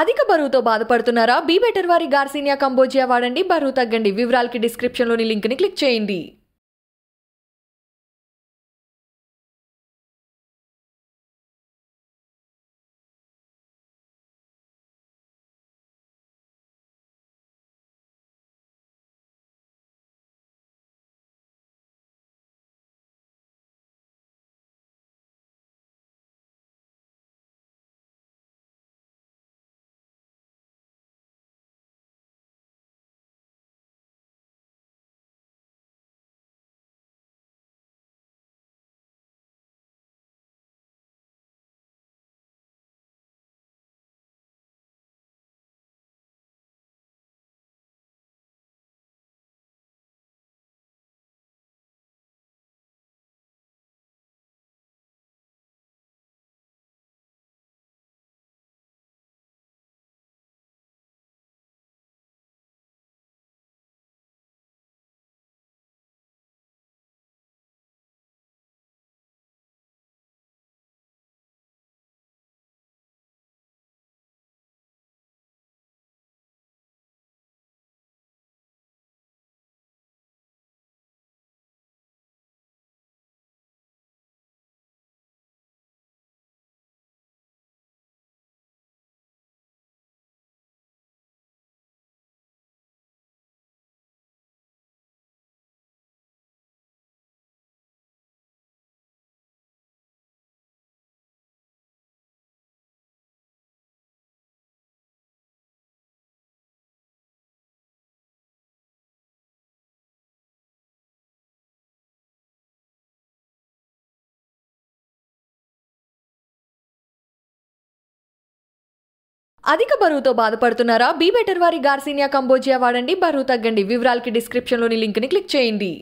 అధిక బరువుతో బాధపడుతున్నారా? బీ బెటర్ వారి గార్సినియా కంబోజియా వాడండి, బరువు తగ్గండి. వివరాలకి డిస్క్రిప్షన్ లోని లింక్ ని క్లిక్ చేయండి. అధిక బరువుతో బాధపడుతున్నారా? బీ బెటర్ వారి గార్సినియా కంబోజియా వాడండి, బరువు తగ్గండి. వివరాలకి డిస్క్రిప్షన్ లోని లింక్ ని క్లిక్ చేయండి.